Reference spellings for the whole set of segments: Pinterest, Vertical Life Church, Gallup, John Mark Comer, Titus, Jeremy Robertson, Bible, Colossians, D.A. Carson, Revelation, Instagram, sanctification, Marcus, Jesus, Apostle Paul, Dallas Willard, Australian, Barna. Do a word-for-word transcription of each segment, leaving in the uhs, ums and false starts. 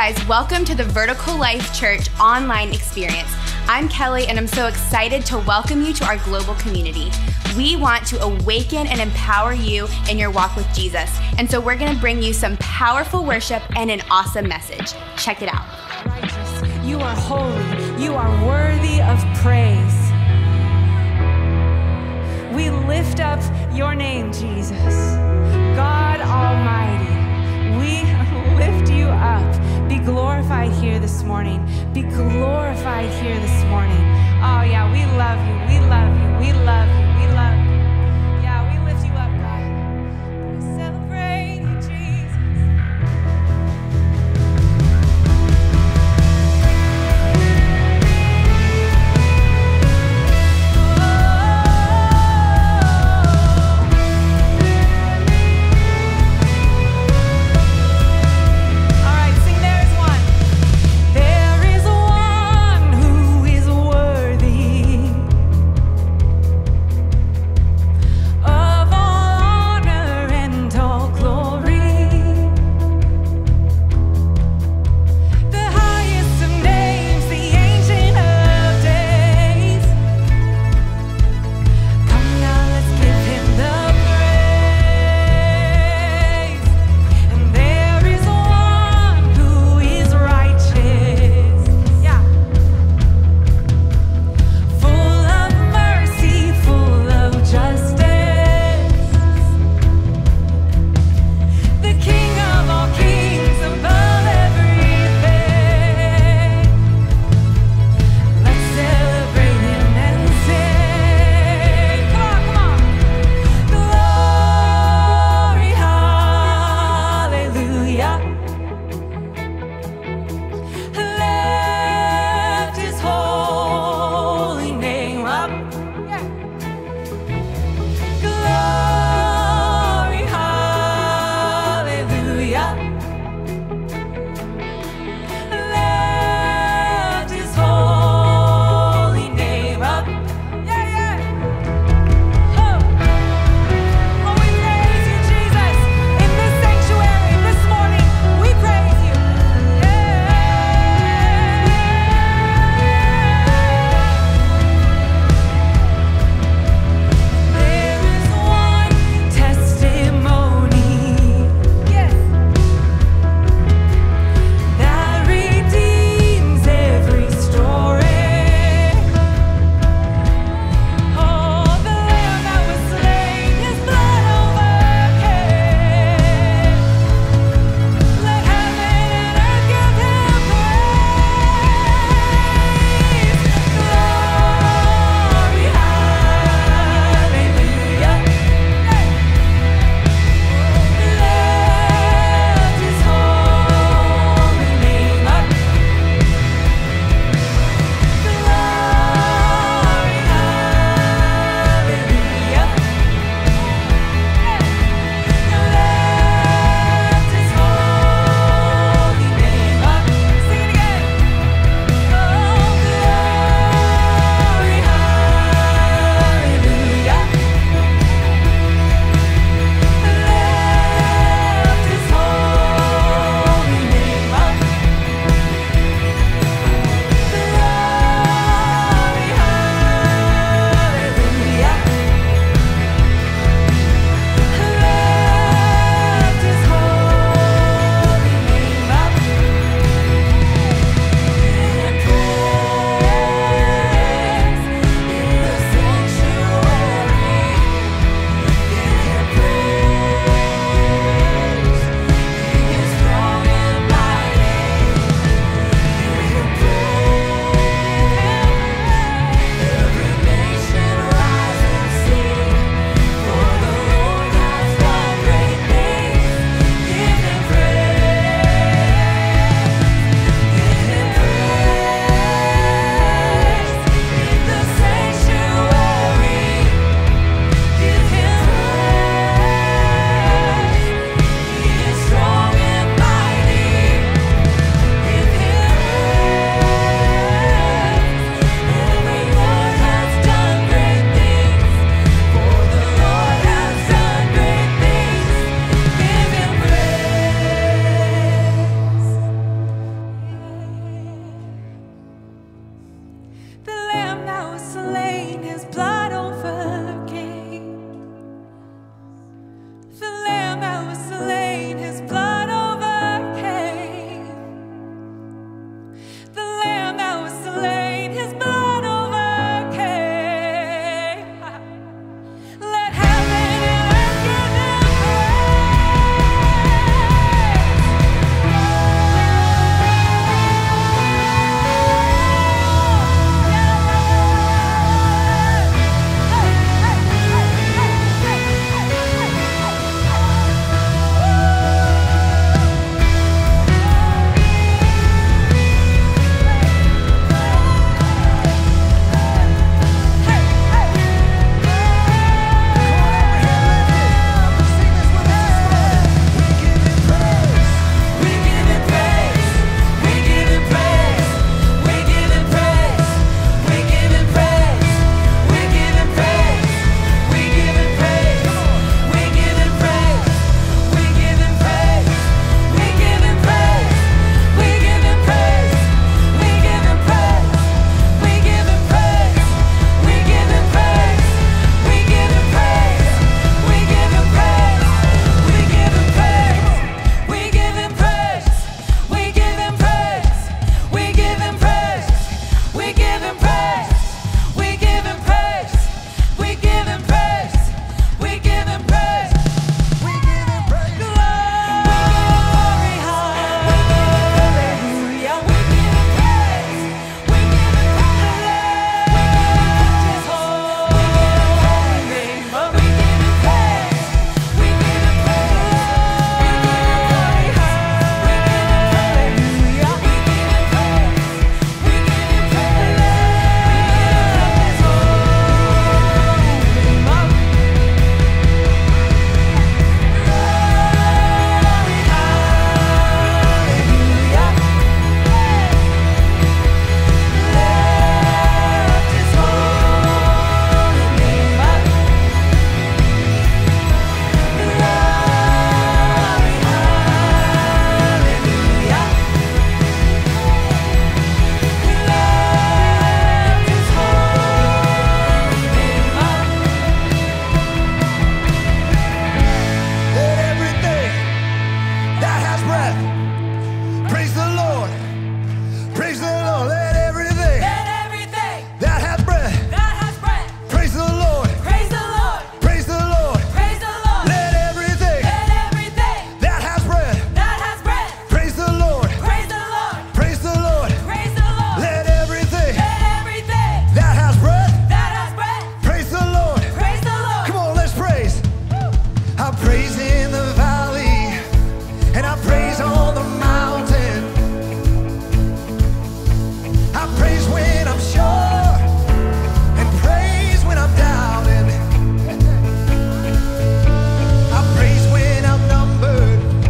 guys, welcome to the Vertical Life Church online experience. I'm Kelly, and I'm so excited to welcome you to our global community. We want to awaken and empower you in your walk with Jesus, and so we're going to bring you some powerful worship and an awesome message. Check it out. Righteous, you are holy, you are worthy of praise. We lift up your name, Jesus, God Almighty. We lift you up. Be glorified here this morning. Be glorified here this morning. Oh, yeah, we love you. We love you. We love you. We love you. Yeah, we lift you up, God. We celebrate you, Jesus. All right, sing. There's one. There is one who is death. Praise the Lord. Praise the Lord. Let everything, Let everything that hath breath, that hath breath. Praise the Lord. Praise the Lord. Praise the Lord. Praise the Lord. Let everything, Let everything that hath breath, that hath breath. Praise the Lord. Praise the Lord. Praise the Lord. Praise the Lord. Let everything, Let everything that hath breath, that hath breath. Praise the Lord. Praise the Lord. Come on, let's praise. Woo. I praise in the valley and I praise on the mountain. I praise when I'm sure and praise when I'm doubting. I praise when I'm numbered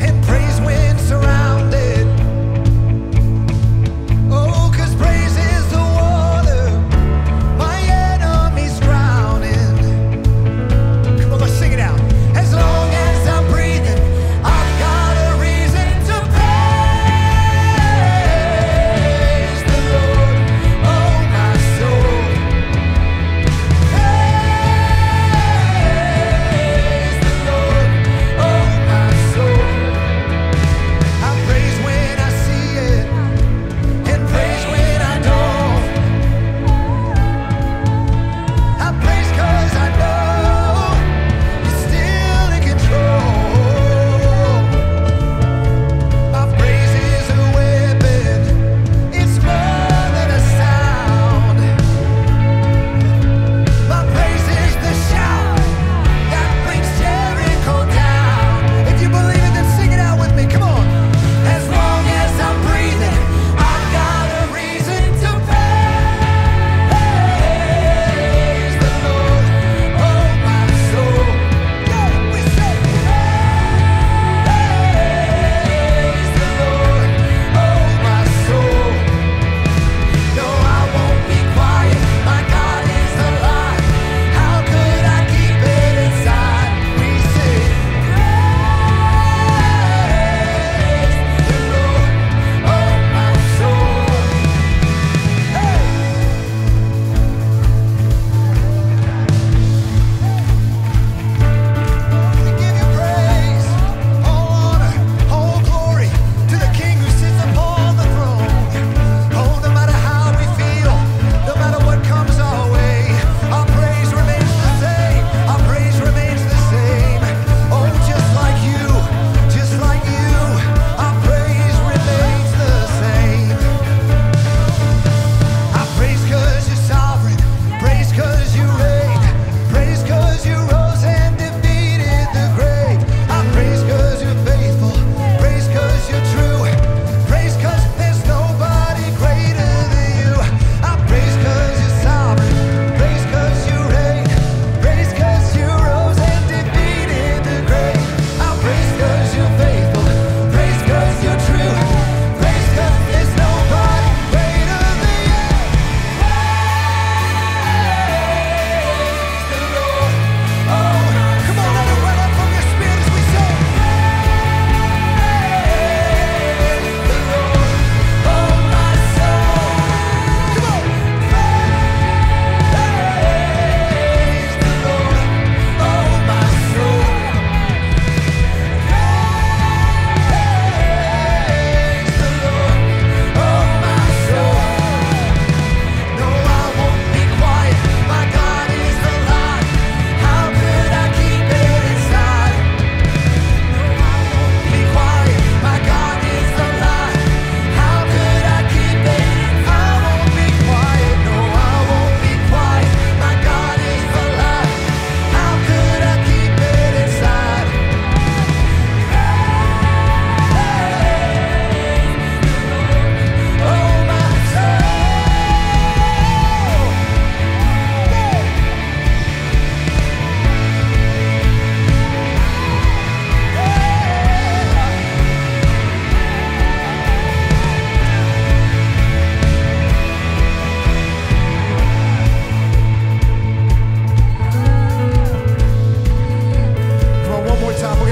and praise when surrounded. Oh, cause praise is the water my enemy's drowning. Come on, let's sing it out. As long as I'm breathing, I've got a reason to praise the Lord. Oh, my soul, praise the Lord. Oh, my soul. I praise when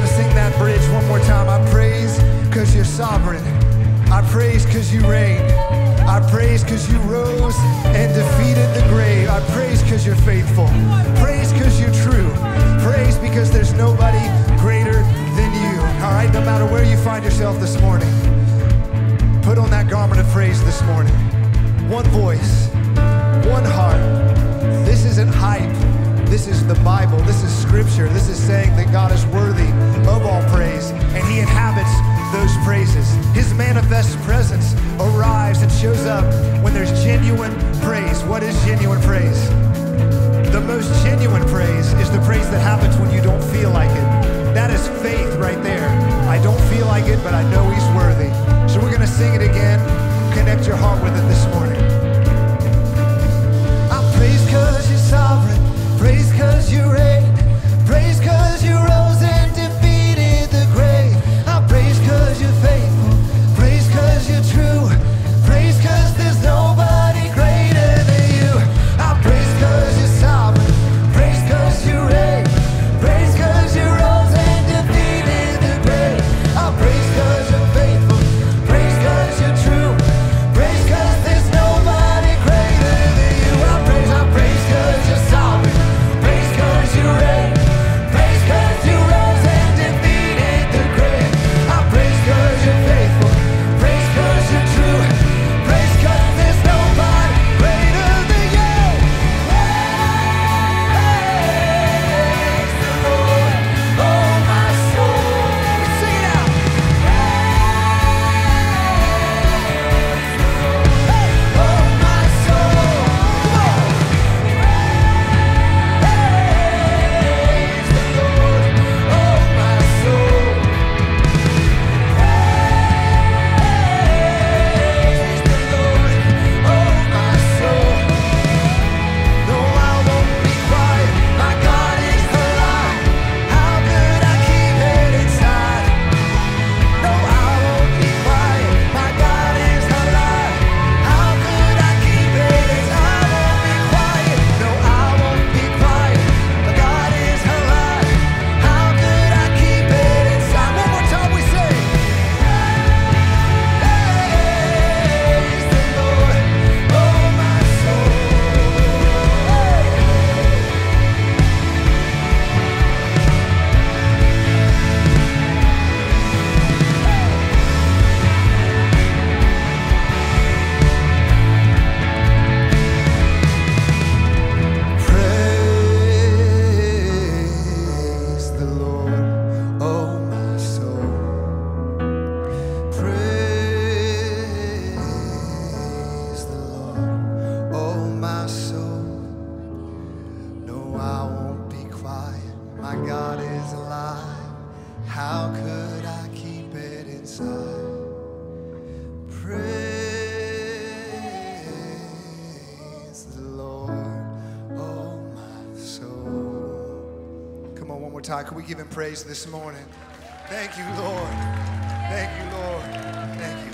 I see it and praise when I don't. I praise cause I know you're still in control. My praise is a weapon, it's more than a sound. My praise is the shout that brings Jericho down. If you believe it, then sing it out with me. Come on. As long as I'm breathing, I've got a reason to praise the Lord. Oh, my soul. Yeah, we say praise the Lord. Oh, my soul. No, I won't be quiet. My God is alive. How could I keep it inside? We say, praise the Lord. Oh, my soul. Hey. We give you praise, all honor, all glory to the King who sits upon the throne. Oh, no matter how we feel, no matter what comes our way, our praise remains the same. Our praise remains the same. Oh, just like you, just like you, our praise remains the same. I praise cause you're sovereign, praise cause you reign, praise cause you rose and defeated the grave. I praise cause you're faithful, praise cause you're true, praise cause there's nobody greater than you. I praise cause you're sovereign, praise cause you reign, praise cause you rose and defeated the grave. I praise cause you're faithful, praise cause you're true, praise cause there's nobody greater than you. Praise the Lord. Oh, come on, let it run up from your spirit as we say, praise the Lord. Oh, my soul. Come on. Praise the Lord. Oh, my soul. Praise the Lord. Oh, my soul. No, I won't be quiet. My God is alive. How could I keep it inside? No, I won't be quiet. My God is alive. How could I keep it inside? I won't be quiet. No, I won't be quiet. My God is alive. How could I keep it inside? Oh, my soul. Come on, one more time. We're going to sing that bridge one more time. I praise because you're sovereign. I praise because you reign. I praise because you rose and defeated the grave. I praise because you're faithful. Praise because you're true. Praise because there's nobody greater than you. All right, no matter where you find yourself this morning, put on that garment of praise this morning. One voice, one heart. This isn't hype. This is the Bible. This is scripture. This is saying that God is worthy of all praise, and he inhabits those praises. His manifest presence arrives and shows up when there's genuine praise. What is genuine praise? The most genuine praise is the praise that happens when you don't feel like it. That is faith right there. I don't feel like it, but I know he's worthy. So we're going to sing it again. Connect your heart with it this morning. I praise because you're sovereign. Praise because you reign. Praise because you rose and defeated the grave. I praise because you're faithful. Praise because you're true. Praise because there's nobody greater than you. I praise because you're sovereign. Praise because you reign. Praise because you rose and defeated the grave. I praise because you're faithful. Praise because you're true. Praise because there's nobody greater than you. I praise, I praise because you're sovereign. You reign. Praise because you rose and defeated the grave. I praise because you're faithful. Praise because you're true. Praise because there's nobody greater than you. Praise the Lord, oh my soul. Let's sing it out. Praise the Lord, hey, oh my soul. Come on. Praise the Lord, oh my soul. Praise the Lord, oh my soul. No, I won't be quiet. My God is alive. How could I keep it inside? No, I won't be quiet. My God is alive. How could I keep it inside? I won't be quiet. No, I won't be quiet. My God is alive. How could I keep it inside? One more time we say, praise the Lord, oh my soul. Hey. Praise the Lord, oh my soul. Praise the Lord, oh my soul. No, I won't be quiet. My God is alive. How could I keep it inside? Praise the Lord, oh my soul. Come on, one more time. Can we give him praise this morning? Thank you, Lord. Thank you, Lord. Thank you.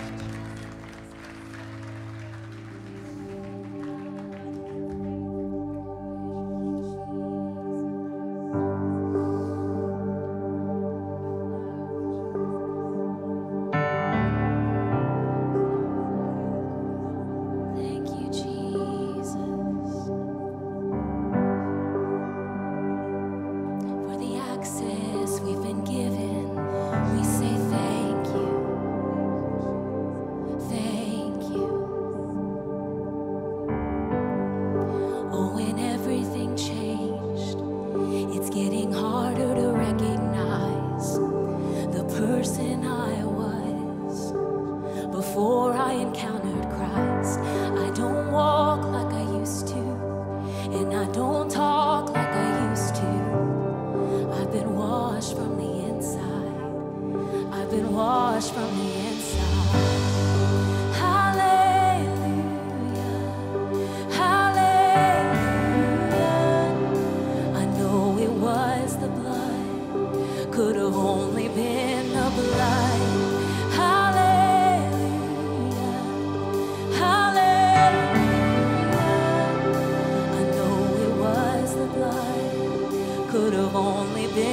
Thank you, Jesus, for the access we've been given. We say thank you, thank you. Oh, when everything changed, it's getting harder to recognize the person I was. Before I encountered Christ, I don't walk like I used to, and I don't talk like I used to. I've been washed from the inside. I've been washed from the inside. Hallelujah, hallelujah. I know it was the blood, could have only been the blood. Hallelujah. Hallelujah. I know it was the blood, could have only been the blood.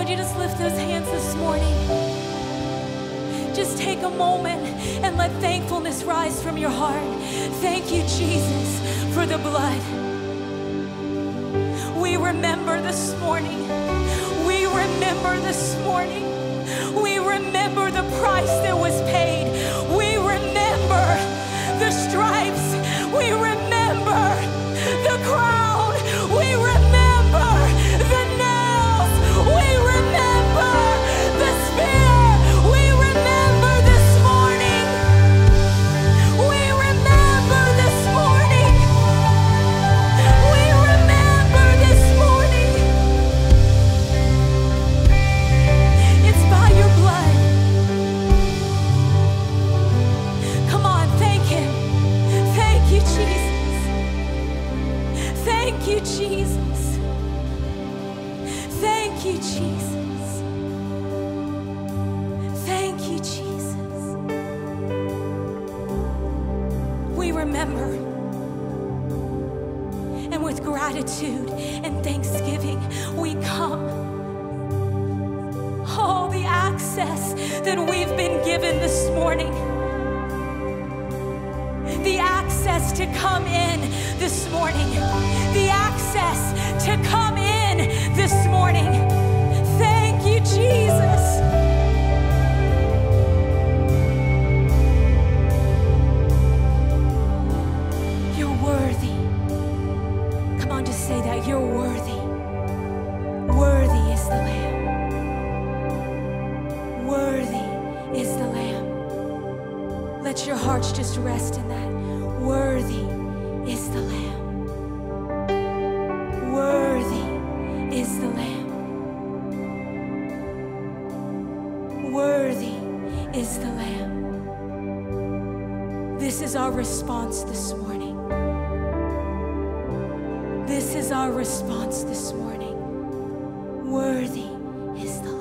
would you just lift those hands this morning? Just take a moment and let thankfulness rise from your heart. Thank you, Jesus, for the blood. We remember this morning. We remember this morning. We remember the price that was paid. We remember the stripes. We remember the crown. We remember the nails. We remember the spear. We remember this morning. We remember this morning. We remember this morning. It's by your blood. Come on, thank him. Thank you, Jesus. Thank you, Jesus. Thank you, Jesus. Thank you, Jesus. We remember. And with gratitude and thanksgiving, we come. Oh, the access that we've been given this morning. The access to come in this morning. The access to come in this morning. Thank you, Jesus. You're worthy. Come on, just say that. You're worthy. Worthy is the Lamb. Worthy is the Lamb. Let your hearts just rest in that. Worthy is the Lamb. Worthy is the Lamb. Worthy is the Lamb. This is our response this morning. This is our response this morning. Worthy is the Lamb.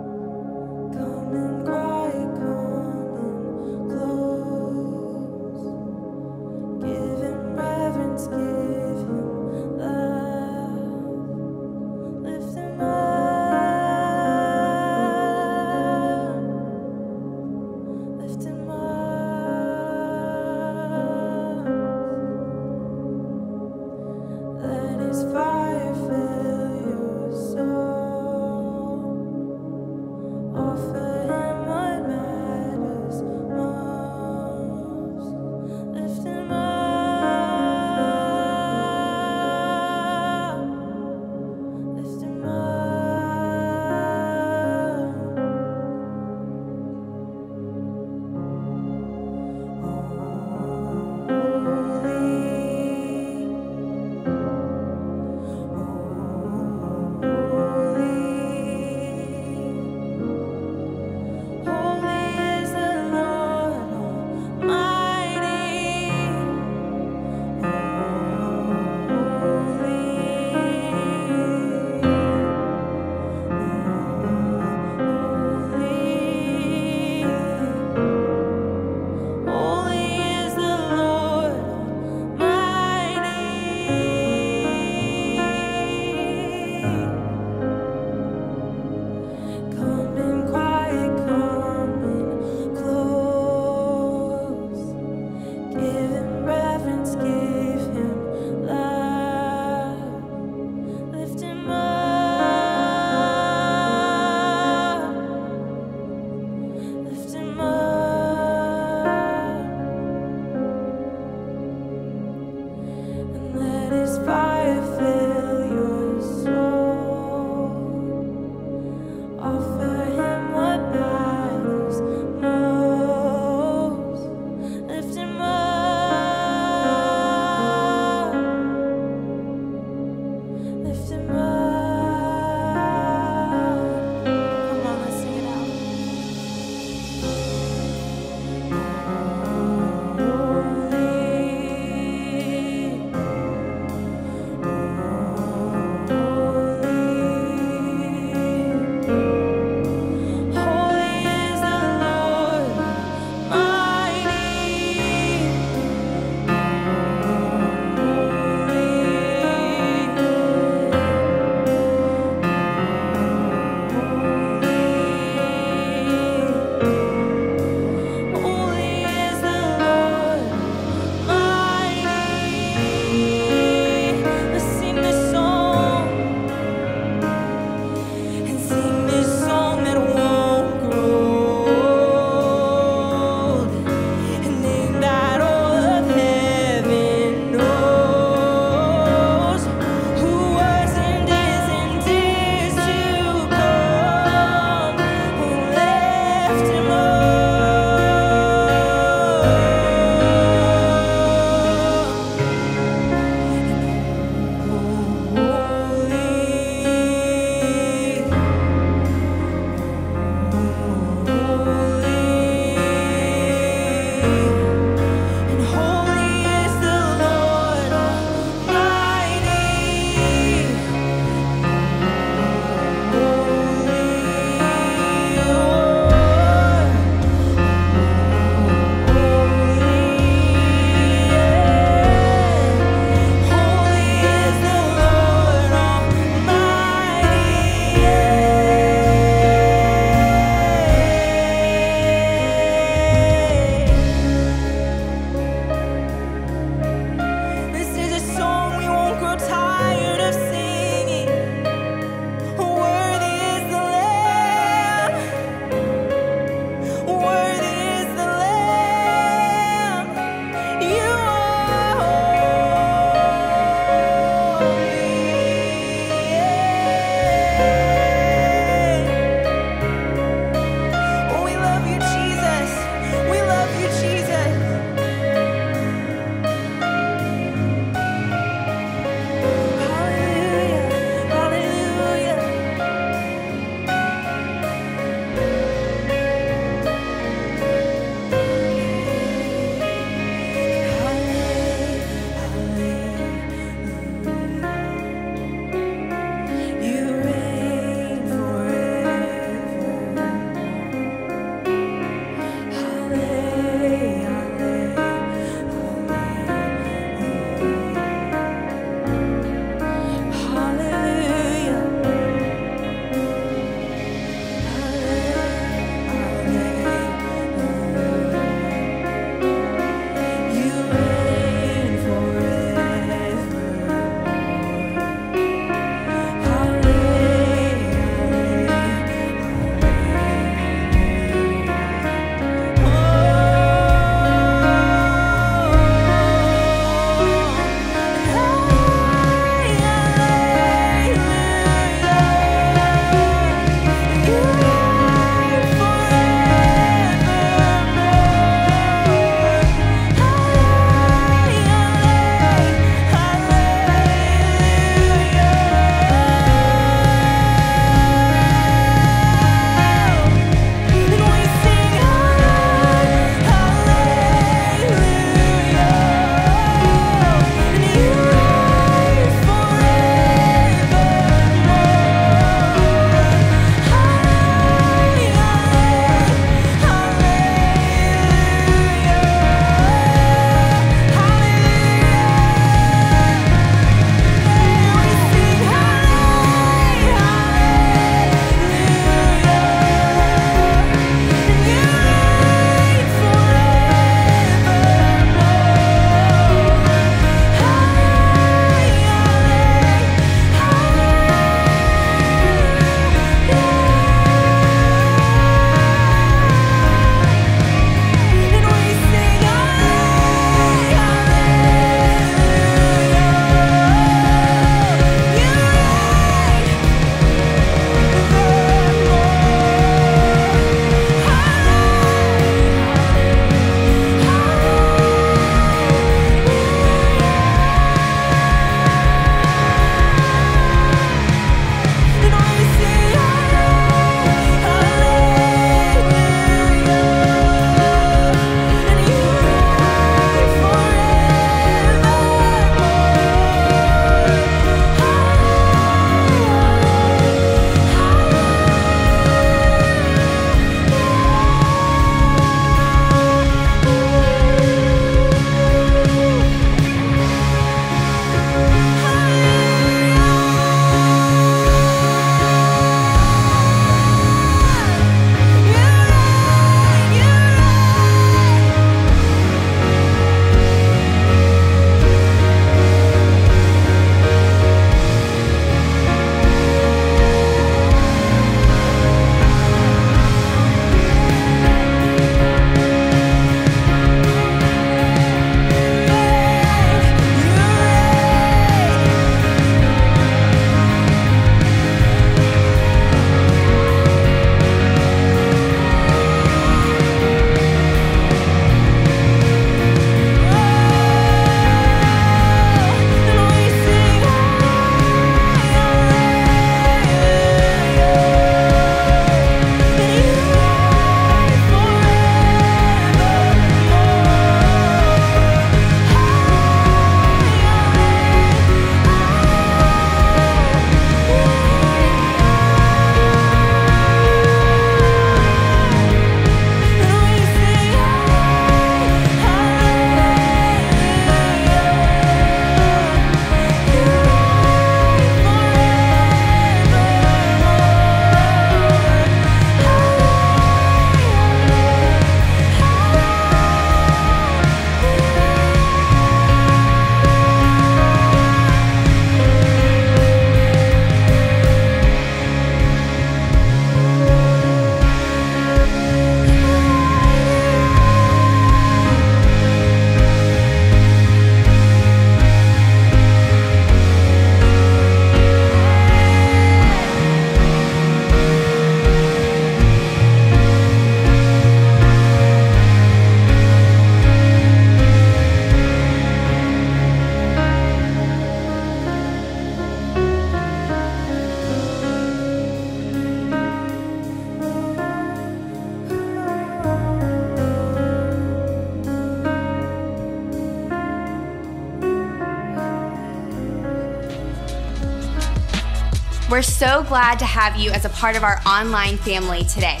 We're so glad to have you as a part of our online family today.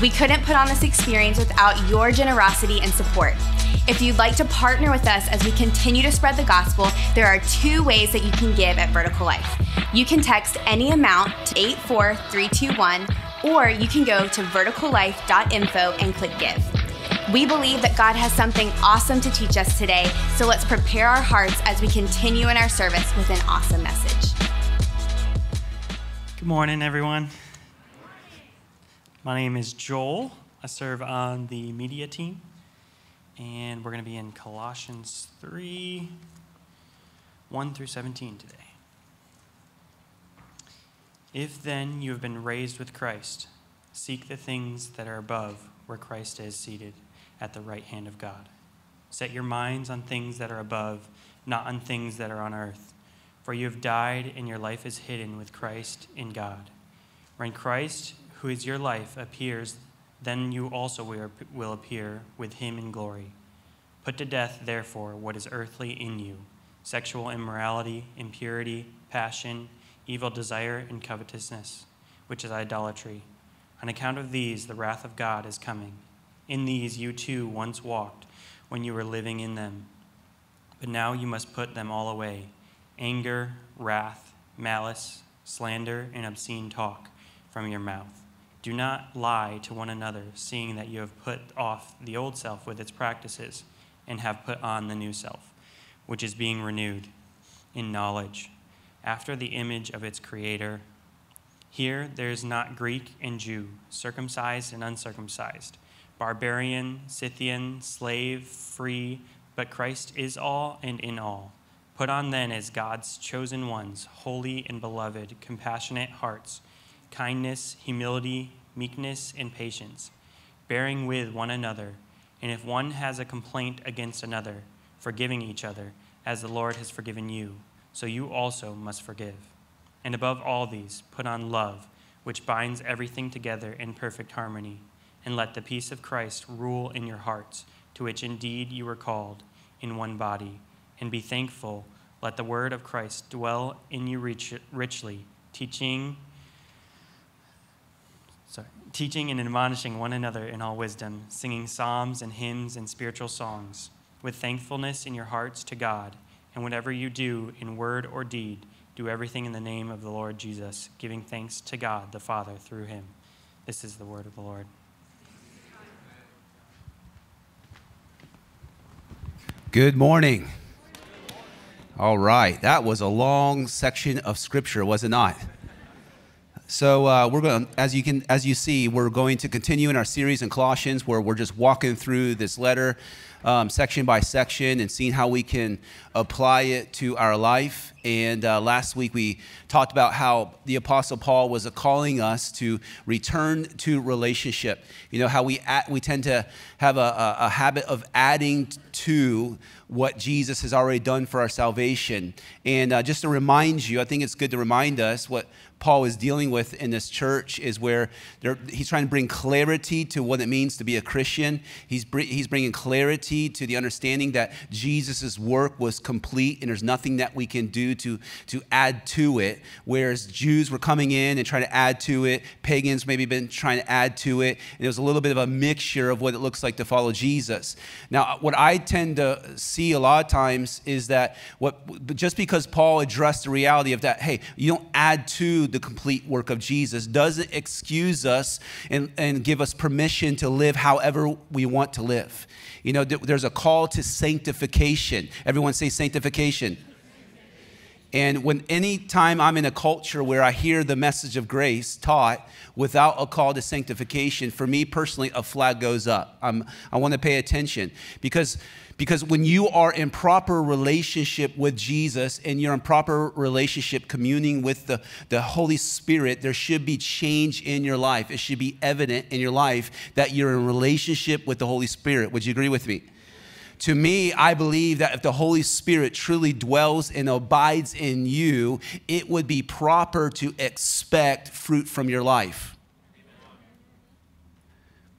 We couldn't put on this experience without your generosity and support. If you'd like to partner with us as we continue to spread the gospel, there are two ways that you can give at Vertical Life. You can text any amount to eight four three two one, or you can go to vertical life dot info and click Give. We believe that God has something awesome to teach us today, so let's prepare our hearts as we continue in our service with an awesome message. Good morning, everyone. My name is Joel. I serve on the media team, and we're going to be in Colossians three, one through seventeen today. If then you have been raised with Christ, seek the things that are above, where Christ is seated at the right hand of God. Set your minds on things that are above, not on things that are on earth. For you have died, and your life is hidden with Christ in God. When Christ, who is your life, appears, then you also will appear with him in glory. Put to death, therefore, what is earthly in you: sexual immorality, impurity, passion, evil desire, and covetousness, which is idolatry. On account of these, the wrath of God is coming. In these you too once walked when you were living in them. But now you must put them all away: anger, wrath, malice, slander, and obscene talk from your mouth. Do not lie to one another, seeing that you have put off the old self with its practices and have put on the new self, which is being renewed in knowledge, after the image of its creator. Here there is not Greek and Jew, circumcised and uncircumcised, barbarian, Scythian, slave, free, but Christ is all and in all. Put on then as God's chosen ones, holy and beloved, compassionate hearts, kindness, humility, meekness, and patience, bearing with one another, and if one has a complaint against another, forgiving each other, as the Lord has forgiven you, so you also must forgive. And above all these, put on love, which binds everything together in perfect harmony, and let the peace of Christ rule in your hearts, to which indeed you were called in one body, and be thankful. Let the word of Christ dwell in you rich, richly, teaching Sorry. teaching and admonishing one another in all wisdom, singing psalms and hymns and spiritual songs, with thankfulness in your hearts to God. And whatever you do in word or deed, do everything in the name of the Lord Jesus, giving thanks to God the Father through him. This is the word of the Lord. Good morning. All right. That was a long section of scripture, was it not? So uh, we're going, as you can, as you see, we're going to continue in our series in Colossians, where we're just walking through this letter, um, section by section, and seeing how we can apply it to our life. And uh, last week we talked about how the Apostle Paul was calling us to return to relationship. You know how we at, we tend to have a, a, a habit of adding to what Jesus has already done for our salvation. And uh, just to remind you, I think it's good to remind us what Paul is dealing with in this church is where he's trying to bring clarity to what it means to be a Christian. He's, he's bringing clarity to the understanding that Jesus' work was complete and there's nothing that we can do to, to add to it, whereas Jews were coming in and trying to add to it. Pagans maybe been trying to add to it. And it was a little bit of a mixture of what it looks like to follow Jesus. Now, what I tend to see a lot of times is that what just because Paul addressed the reality of that, hey, you don't add to the complete work of Jesus, doesn't excuse us and, and give us permission to live however we want to live. You know, there's a call to sanctification. Everyone say sanctification. And when any time I'm in a culture where I hear the message of grace taught without a call to sanctification, for me personally, a flag goes up. I'm, I want to pay attention because, because when you are in proper relationship with Jesus and you're in proper relationship communing with the, the Holy Spirit, there should be change in your life. It should be evident in your life that you're in relationship with the Holy Spirit. Would you agree with me? To me, I believe that if the Holy Spirit truly dwells and abides in you, it would be proper to expect fruit from your life.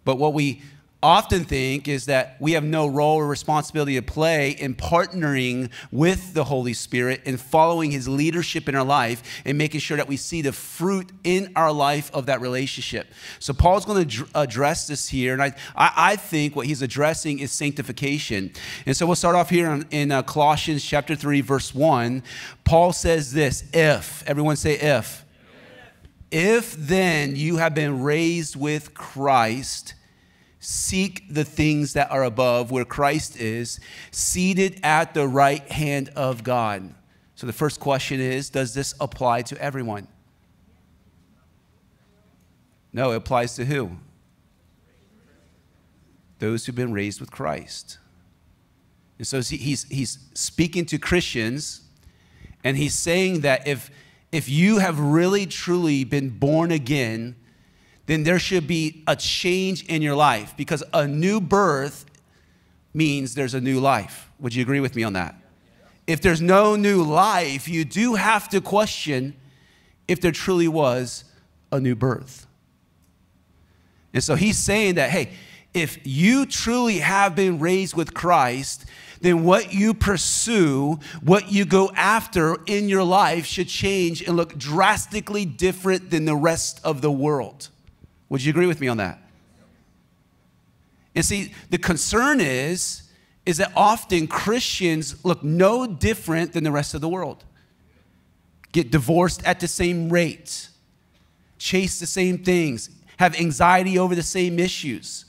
But what we often think is that we have no role or responsibility to play in partnering with the Holy Spirit and following his leadership in our life and making sure that we see the fruit in our life of that relationship. So Paul's going to address this here, and I, I, I think what he's addressing is sanctification. And so we'll start off here in, in uh, Colossians chapter three, verse one. Paul says this, if, everyone say if. If then you have been raised with Christ, seek the things that are above, where Christ is, seated at the right hand of God. So the first question is, does this apply to everyone? No, it applies to who? Those who've been raised with Christ. And so he's, he's speaking to Christians, and he's saying that if, if you have really, truly been born again, then there should be a change in your life, because a new birth means there's a new life. Would you agree with me on that? If there's no new life, you do have to question if there truly was a new birth. And so he's saying that, hey, if you truly have been raised with Christ, then what you pursue, what you go after in your life should change and look drastically different than the rest of the world. Would you agree with me on that? And see, the concern is, is that often Christians look no different than the rest of the world. Get divorced at the same rate, chase the same things, have anxiety over the same issues,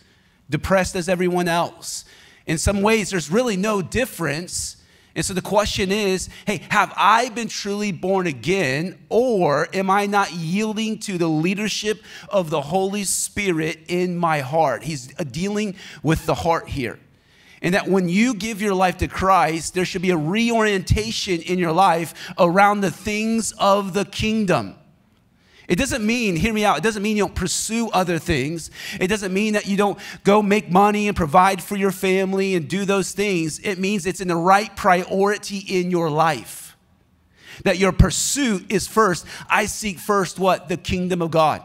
depressed as everyone else. In some ways, there's really no difference. And so the question is, hey, have I been truly born again, or am I not yielding to the leadership of the Holy Spirit in my heart? He's dealing with the heart here. And that when you give your life to Christ, there should be a reorientation in your life around the things of the kingdom. It doesn't mean, hear me out, it doesn't mean you don't pursue other things. It doesn't mean that you don't go make money and provide for your family and do those things. It means it's in the right priority in your life. That your pursuit is first, I seek first what? The kingdom of God.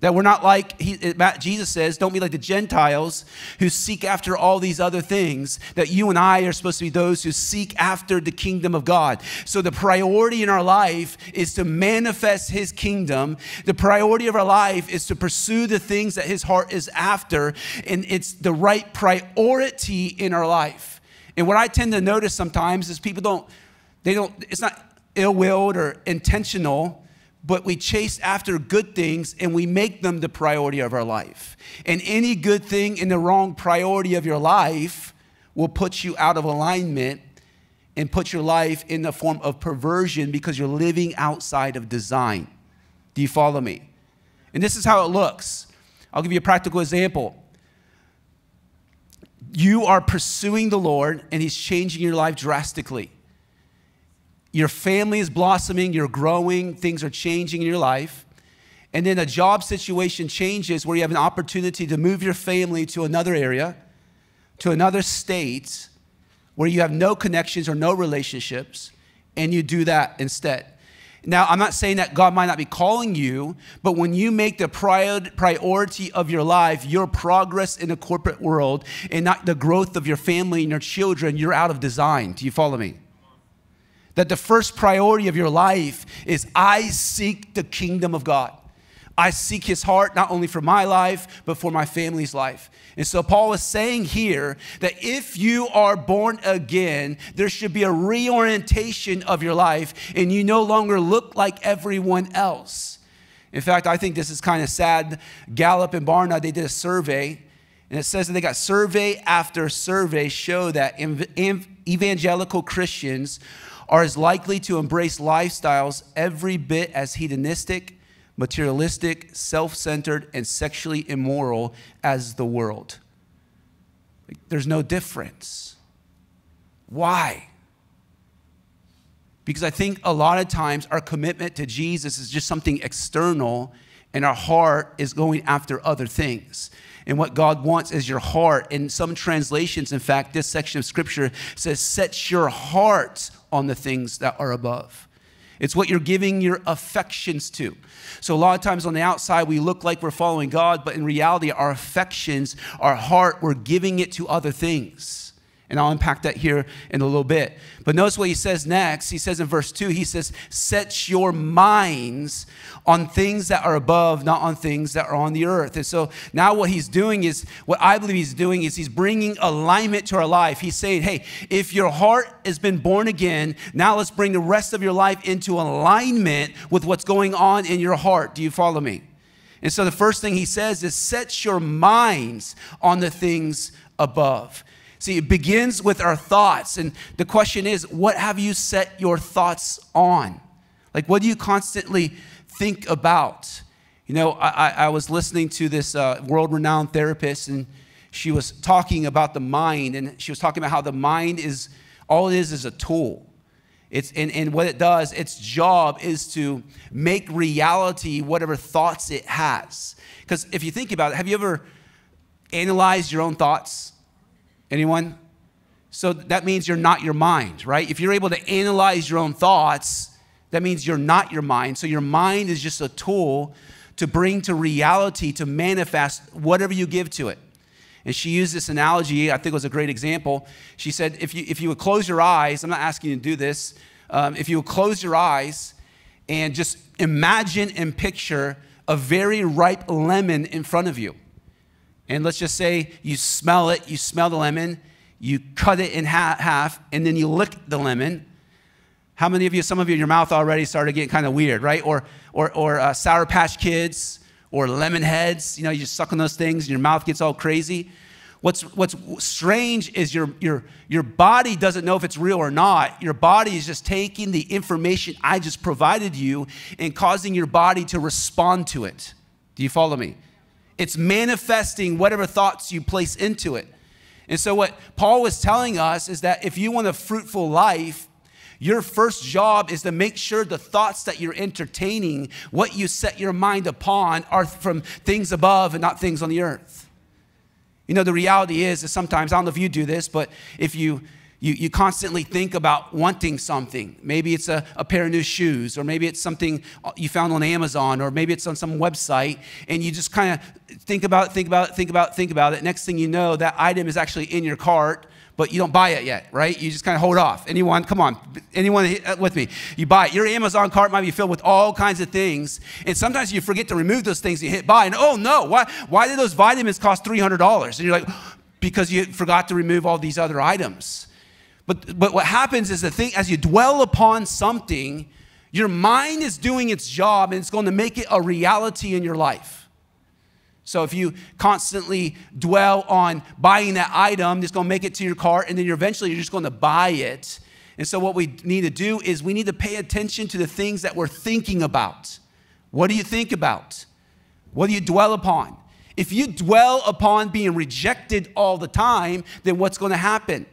That we're not like, he, Jesus says, don't be like the Gentiles who seek after all these other things, that you and I are supposed to be those who seek after the kingdom of God. So the priority in our life is to manifest his kingdom. The priority of our life is to pursue the things that his heart is after, and it's the right priority in our life. And what I tend to notice sometimes is people don't, they don't, it's not ill-willed or intentional, but we chase after good things and we make them the priority of our life. And any good thing in the wrong priority of your life will put you out of alignment and put your life in the form of perversion, because you're living outside of design. Do you follow me? And this is how it looks. I'll give you a practical example. You are pursuing the Lord and he's changing your life drastically. Your family is blossoming, you're growing, things are changing in your life. And then a job situation changes where you have an opportunity to move your family to another area, to another state, where you have no connections or no relationships, and you do that instead. Now, I'm not saying that God might not be calling you, but when you make the priority of your life, your progress in the corporate world, and not the growth of your family and your children, you're out of design. Do you follow me? That the first priority of your life is, I seek the kingdom of God. I seek his heart, not only for my life, but for my family's life. And so Paul is saying here that if you are born again, there should be a reorientation of your life, and you no longer look like everyone else. In fact, I think this is kind of sad. Gallup and Barna, they did a survey, and it says that they got survey after survey show that evangelical Christians are as likely to embrace lifestyles every bit as hedonistic, materialistic, self-centered, and sexually immoral as the world. There's no difference. Why? Because I think a lot of times our commitment to Jesus is just something external, and our heart is going after other things. And what God wants is your heart. In some translations, in fact, this section of scripture says, set your heart on the things that are above. It's what you're giving your affections to. So a lot of times on the outside, we look like we're following God, but in reality, our affections, our heart, we're giving it to other things. And I'll unpack that here in a little bit. But notice what he says next. He says in verse two, he says, set your minds on things that are above, not on things that are on the earth. And so now what he's doing is, what I believe he's doing is he's bringing alignment to our life. He's saying, hey, if your heart has been born again, now let's bring the rest of your life into alignment with what's going on in your heart. Do you follow me? And so the first thing he says is, set your minds on the things above. See, it begins with our thoughts. And the question is, what have you set your thoughts on? Like, what do you constantly think about? You know, I, I was listening to this uh, world-renowned therapist, and she was talking about the mind. And she was talking about how the mind is, all it is is a tool. It's, and, and what it does, its job is to make reality whatever thoughts it has. Because if you think about it, have you ever analyzed your own thoughts? Anyone? So that means you're not your mind, right? If you're able to analyze your own thoughts, that means you're not your mind. So your mind is just a tool to bring to reality, to manifest whatever you give to it. And she used this analogy. I think it was a great example. She said, if you, if you would close your eyes, I'm not asking you to do this. Um, if you would close your eyes and just imagine and picture a very ripe lemon in front of you. And let's just say you smell it, you smell the lemon, you cut it in half, and then you lick the lemon. How many of you, some of you, your mouth already started getting kind of weird, right? Or, or, or uh, Sour Patch Kids or lemon heads, you know, you just suck on those things and your mouth gets all crazy. What's, what's strange is your, your, your body doesn't know if it's real or not. Your body is just taking the information I just provided you and causing your body to respond to it. Do you follow me? It's manifesting whatever thoughts you place into it. And so what Paul was telling us is that if you want a fruitful life, your first job is to make sure the thoughts that you're entertaining, what you set your mind upon, are from things above and not things on the earth. You know, the reality is that sometimes, I don't know if you do this, but if you You, you constantly think about wanting something. Maybe it's a, a pair of new shoes, or maybe it's something you found on Amazon, or maybe it's on some website, and you just kind of think about it, think about it, think about it, think about it. Next thing you know, that item is actually in your cart, but you don't buy it yet, right? You just kind of hold off. Anyone, come on, anyone with me? You buy it. Your Amazon cart might be filled with all kinds of things, and sometimes you forget to remove those things. You hit buy, and oh no, why, why did those vitamins cost three hundred dollars? And you're like, because you forgot to remove all these other items. But, but what happens is the thing, as you dwell upon something, your mind is doing its job and it's going to make it a reality in your life. So if you constantly dwell on buying that item, it's going to make it to your cart, and then you're eventually you're just going to buy it. And so what we need to do is we need to pay attention to the things that we're thinking about. What do you think about? What do you dwell upon? If you dwell upon being rejected all the time, then what's going to happen?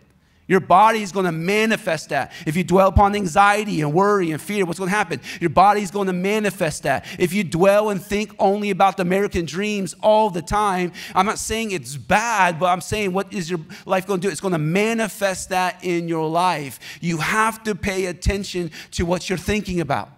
Your body is going to manifest that. If you dwell upon anxiety and worry and fear, what's going to happen? Your body is going to manifest that. If you dwell and think only about the American dreams all the time, I'm not saying it's bad, but I'm saying what is your life going to do? It's going to manifest that in your life. You have to pay attention to what you're thinking about.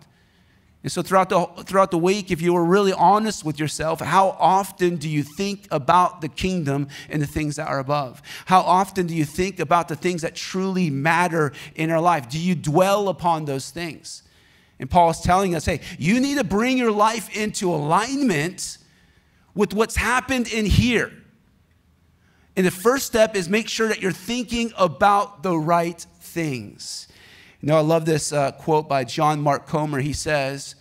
And so throughout the, throughout the week, if you were really honest with yourself, how often do you think about the kingdom and the things that are above? How often do you think about the things that truly matter in our life? Do you dwell upon those things? And Paul's telling us, hey, you need to bring your life into alignment with what's happened in here. And the first step is make sure that you're thinking about the right things. You know, I love this uh, quote by John Mark Comer. He says,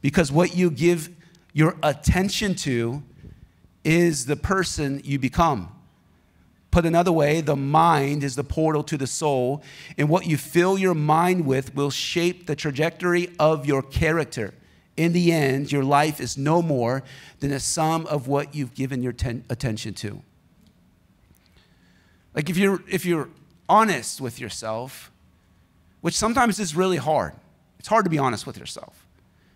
because what you give your attention to is the person you become. Put another way, the mind is the portal to the soul, and what you fill your mind with will shape the trajectory of your character. In the end, your life is no more than a sum of what you've given your ten- attention to. Like if you're, if you're honest with yourself, which sometimes is really hard. It's hard to be honest with yourself.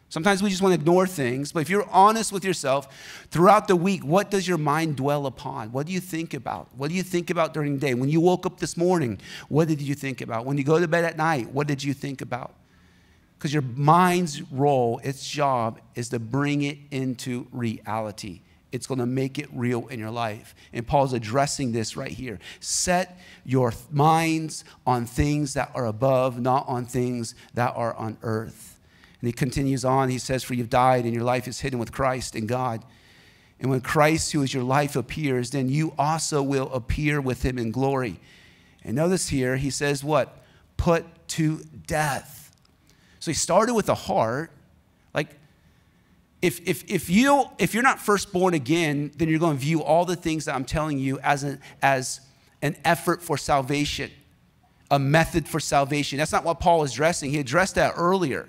Sometimes we just want to ignore things, but if you're honest with yourself, throughout the week, what does your mind dwell upon? What do you think about? What do you think about during the day? When you woke up this morning, what did you think about? When you go to bed at night, what did you think about? Because your mind's role, its job, is to bring it into reality. It's going to make it real in your life. And Paul's addressing this right here. Set your minds on things that are above, not on things that are on earth. And he continues on. He says, for you've died and your life is hidden with Christ in God. And when Christ, who is your life, appears, then you also will appear with him in glory. And notice here, he says what? Put to death. So he started with the heart. Like, If, if, if, you don't, if you're not first born again, then you're going to view all the things that I'm telling you as an, as an effort for salvation, a method for salvation. That's not what Paul is addressing. He addressed that earlier.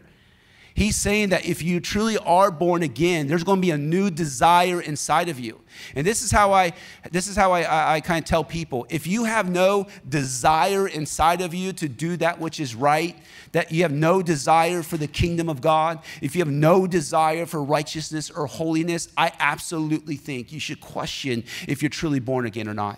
He's saying that if you truly are born again, there's going to be a new desire inside of you. And this is how I, this is how I, I, I kind of tell people, if you have no desire inside of you to do that which is right, that you have no desire for the kingdom of God, if you have no desire for righteousness or holiness, I absolutely think you should question if you're truly born again or not.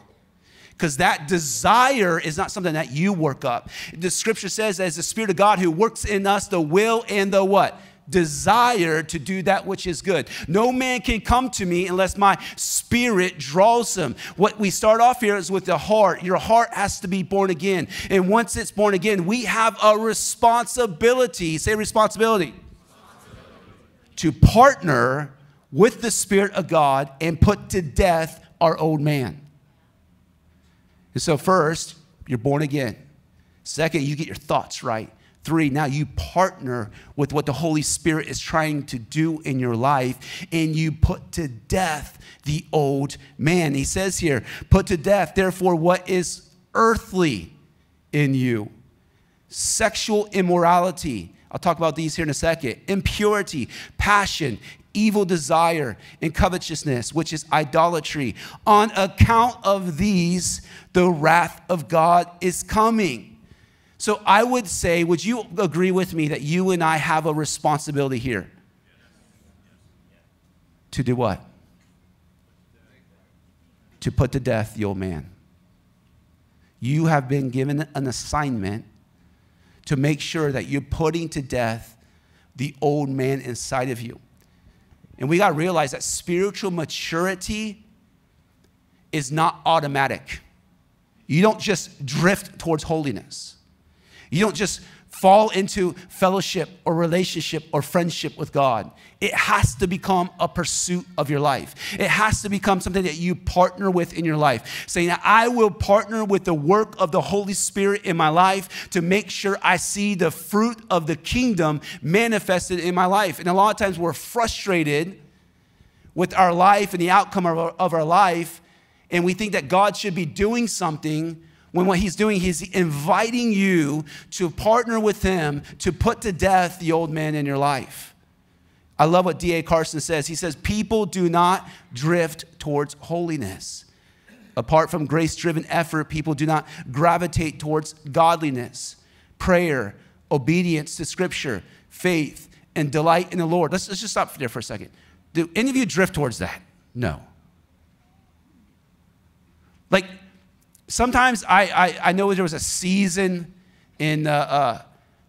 Because that desire is not something that you work up. The scripture says that it's the Spirit of God who works in us the will and the what? Desire to do that which is good. No man can come to me unless my spirit draws him. What we start off here is with the heart. Your heart has to be born again. And once it's born again, we have a responsibility. Say responsibility. responsibility. To partner with the Spirit of God and put to death our old man. And so first, you're born again. Second, you get your thoughts right. Three, now you partner with what the Holy Spirit is trying to do in your life, and you put to death the old man. He says here, put to death, therefore, what is earthly in you. Sexual immorality. I'll talk about these here in a second. Impurity, passion, evil desire, and covetousness, which is idolatry. On account of these, the wrath of God is coming. So I would say, would you agree with me that you and I have a responsibility here? To do what? To put to death the old man. You have been given an assignment to make sure that you're putting to death the old man inside of you. And we got to realize that spiritual maturity is not automatic. You don't just drift towards holiness. You don't just fall into fellowship or relationship or friendship with God. It has to become a pursuit of your life. It has to become something that you partner with in your life, saying that I will partner with the work of the Holy Spirit in my life to make sure I see the fruit of the kingdom manifested in my life. And a lot of times we're frustrated with our life and the outcome of our, of our life, and we think that God should be doing something when what he's doing, he's inviting you to partner with him to put to death the old man in your life. I love what D A Carson says. He says, people do not drift towards holiness. Apart from grace-driven effort, people do not gravitate towards godliness, prayer, obedience to scripture, faith, and delight in the Lord. Let's, let's just stop there for a second. Do any of you drift towards that? No. Like, sometimes I, I, I know there was a season in uh, uh,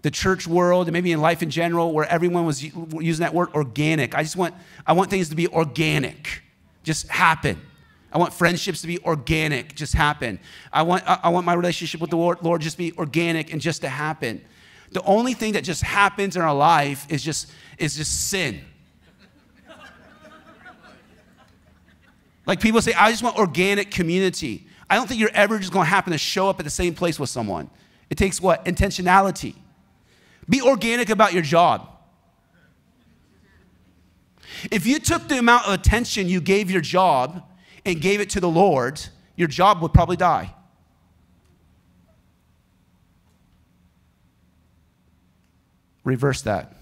the church world and maybe in life in general where everyone was using that word organic. I just want, I want things to be organic, just happen. I want friendships to be organic, just happen. I want, I want my relationship with the Lord, Lord just be organic and just to happen. The only thing that just happens in our life is just, is just sin. Like people say, I just want organic community. I don't think you're ever just going to happen to show up at the same place with someone. It takes what? Intentionality. Be organic about your job. If you took the amount of attention you gave your job and gave it to the Lord, your job would probably die. Reverse that.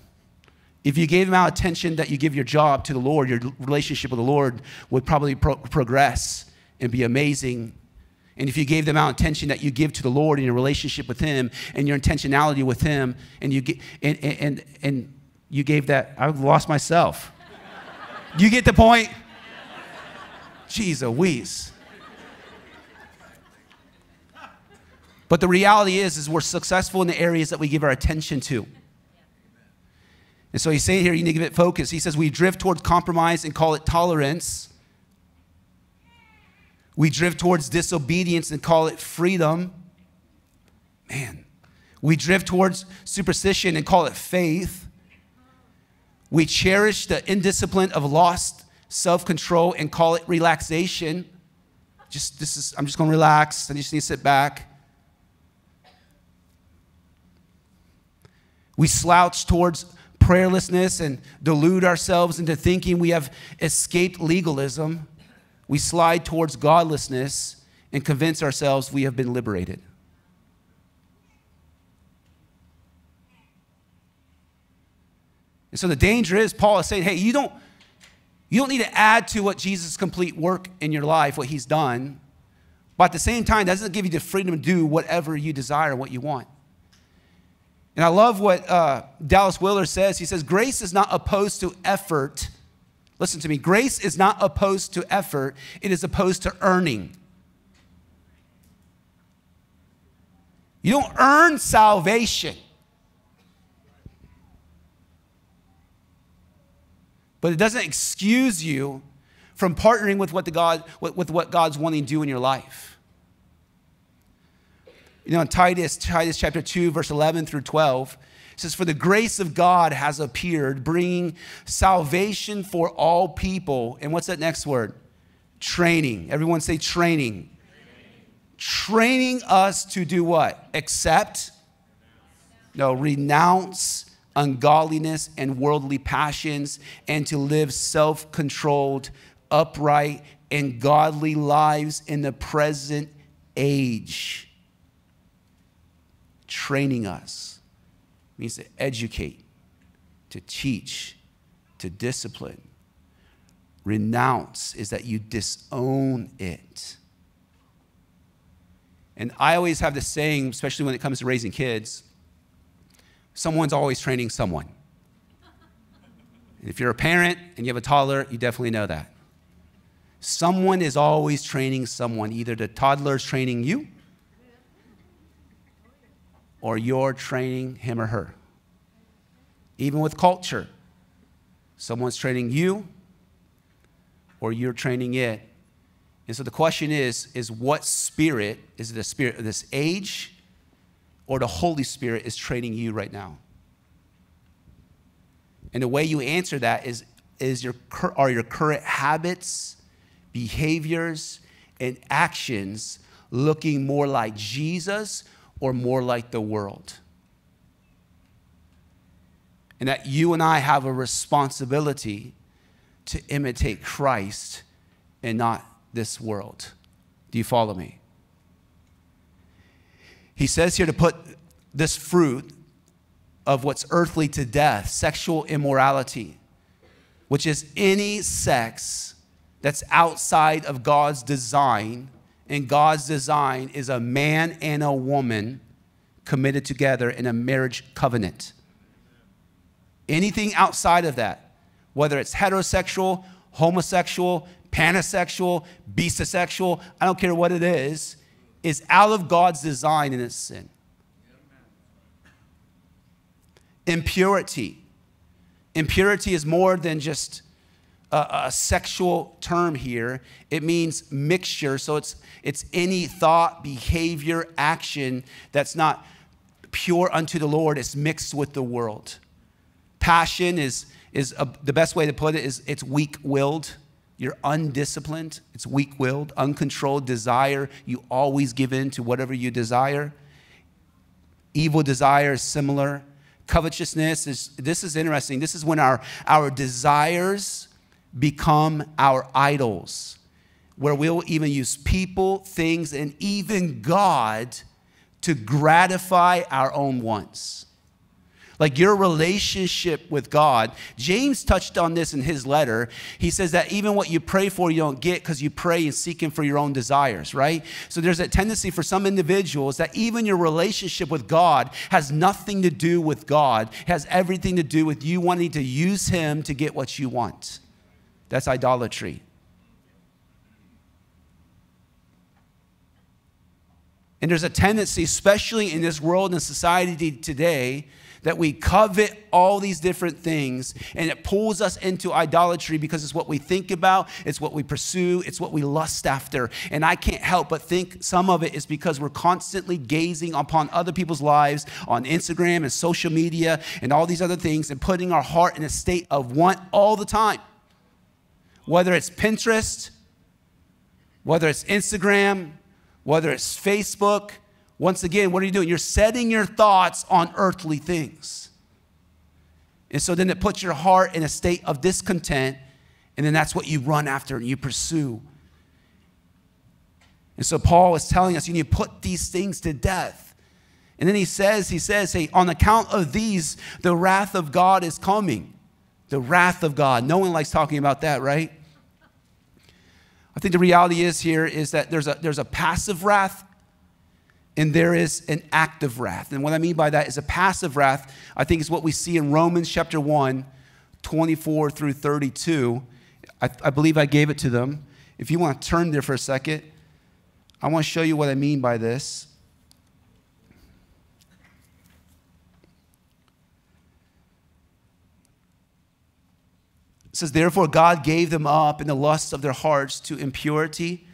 If you gave the amount of attention that you give your job to the Lord, your relationship with the Lord would probably pro- progress and be amazing. And if you gave the amount of attention that you give to the Lord and your relationship with him and your intentionality with him, and you, get, and, and, and you gave that, I've lost myself. You get the point? Jeez Louise. But the reality is, is we're successful in the areas that we give our attention to. And so he's saying here, you need to give it focus. He says, we drift towards compromise and call it tolerance. We drift towards disobedience and call it freedom. Man, we drift towards superstition and call it faith. We cherish the indiscipline of lost self-control and call it relaxation. Just, this is, I'm just going to relax. I just need to sit back. We slouch towards prayerlessness and delude ourselves into thinking we have escaped legalism. We slide towards godlessness and convince ourselves we have been liberated. And so the danger is, Paul is saying, hey, you don't, you don't need to add to what Jesus' complete work in your life, what he's done. But at the same time, that doesn't give you the freedom to do whatever you desire, what you want. And I love what uh, Dallas Willard says. He says, grace is not opposed to effort. Listen to me. Grace is not opposed to effort. It is opposed to earning. You don't earn salvation. But it doesn't excuse you from partnering with what, the God, with what God's wanting to do in your life. You know, in Titus, Titus chapter two, verse eleven through twelve, it says, for the grace of God has appeared, bringing salvation for all people. And what's that next word? Training. Everyone say training. Training, training us to do what? Accept? No, renounce ungodliness and worldly passions and to live self-controlled, upright, and godly lives in the present age. Training us means to educate, to teach, to discipline. Renounce is that you disown it. And I always have the saying, especially when it comes to raising kids, someone's always training someone. And if you're a parent and you have a toddler, you definitely know that. Someone is always training someone. Either the toddler's training you, or you're training him or her. Even with culture, someone's training you or you're training it. And so the question is, is what spirit, is it the spirit of this age or the Holy Spirit is training you right now? And the way you answer that is, is your, are your current habits, behaviors, and actions looking more like Jesus or more like the world? And that you and I have a responsibility to imitate Christ and not this world. Do you follow me? He says here to put this fruit of what's earthly to death, sexual immorality, which is any sex that's outside of God's design. And God's design is a man and a woman committed together in a marriage covenant. Anything outside of that, whether it's heterosexual, homosexual, pansexual, bisexual, I don't care what it is, is out of God's design and it's sin. Impurity. Impurity is more than just a sexual term here. It means mixture. So it's, it's any thought, behavior, action that's not pure unto the Lord. It's mixed with the world. Passion is, is a, the best way to put it is it's weak-willed. You're undisciplined. It's weak-willed, uncontrolled desire. You always give in to whatever you desire. Evil desire is similar. Covetousness is, this is interesting. This is when our, our desires become our idols, where we'll even use people, things, and even God to gratify our own wants. Like your relationship with God. James touched on this in his letter. He says that even what you pray for, you don't get because you pray and seek him for your own desires, right? So there's a tendency for some individuals that even your relationship with God has nothing to do with God, has everything to do with you wanting to use him to get what you want. That's idolatry. And there's a tendency, especially in this world and society today, that we covet all these different things, and it pulls us into idolatry because it's what we think about, it's what we pursue, it's what we lust after. And I can't help but think some of it is because we're constantly gazing upon other people's lives on Instagram and social media and all these other things and putting our heart in a state of want all the time. Whether it's Pinterest, whether it's Instagram, whether it's Facebook. Once again, what are you doing? You're setting your thoughts on earthly things. And so then it puts your heart in a state of discontent, and then that's what you run after and you pursue. And so Paul is telling us you need to put these things to death. And then he says, he says, hey, on account of these, the wrath of God is coming. The wrath of God. No one likes talking about that, right? I think the reality is here is that there's a, there's a passive wrath and there is an active wrath. And what I mean by that is a passive wrath, I think, is what we see in Romans chapter one, twenty-four through thirty-two. I, I believe I gave it to them. If you want to turn there for a second, I want to show you what I mean by this. It says, therefore, God gave them up in the lusts of their hearts to impurity,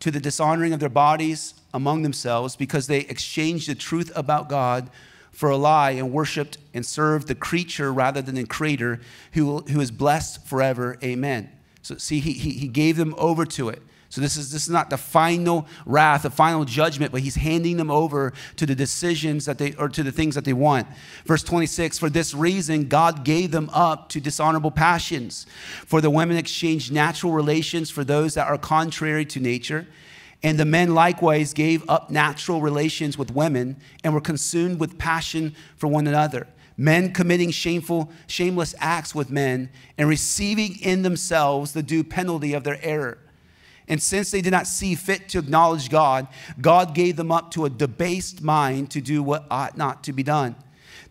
to the dishonoring of their bodies among themselves, because they exchanged the truth about God for a lie and worshiped and served the creature rather than the creator who, who is blessed forever. Amen. So see, he, he, he gave them over to it. So this is, this is not the final wrath, the final judgment, but he's handing them over to the decisions that they, or to the things that they want. Verse twenty-six, for this reason, God gave them up to dishonorable passions. For the women exchanged natural relations for those that are contrary to nature. And the men likewise gave up natural relations with women and were consumed with passion for one another. Men committing shameful, shameless acts with men and receiving in themselves the due penalty of their error. And since they did not see fit to acknowledge God, God gave them up to a debased mind to do what ought not to be done.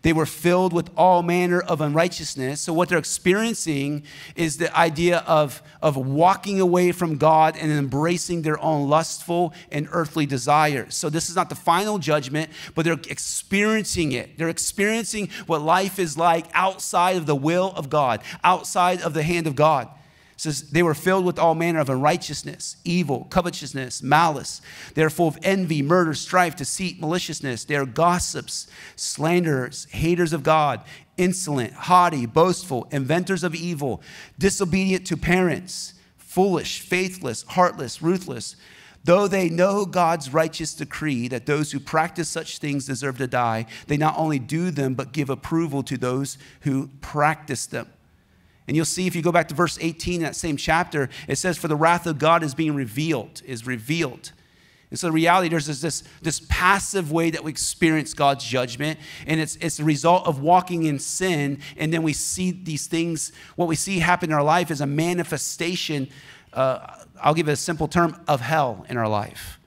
They were filled with all manner of unrighteousness. So what they're experiencing is the idea of, of walking away from God and embracing their own lustful and earthly desires. So this is not the final judgment, but they're experiencing it. They're experiencing what life is like outside of the will of God, outside of the hand of God. It says, they were filled with all manner of unrighteousness, evil, covetousness, malice. They are full of envy, murder, strife, deceit, maliciousness. They are gossips, slanderers, haters of God, insolent, haughty, boastful, inventors of evil, disobedient to parents, foolish, faithless, heartless, ruthless. Though they know God's righteous decree that those who practice such things deserve to die, they not only do them, but give approval to those who practice them. And you'll see if you go back to verse eighteen in that same chapter, it says, for the wrath of God is being revealed, is revealed. And so the reality, there's this, this, this passive way that we experience God's judgment, and it's, it's the result of walking in sin, and then we see these things, what we see happen in our life is a manifestation, uh, I'll give it a simple term, of hell in our life.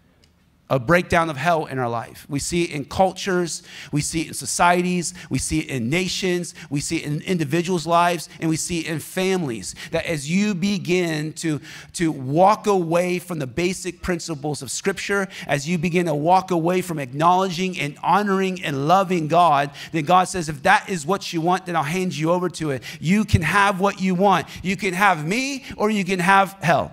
A breakdown of hell in our life. We see it in cultures, we see it in societies, we see it in nations, we see it in individuals' lives, and we see it in families. That as you begin to, to walk away from the basic principles of Scripture, as you begin to walk away from acknowledging and honoring and loving God, then God says, if that is what you want, then I'll hand you over to it. You can have what you want. You can have me, or you can have hell.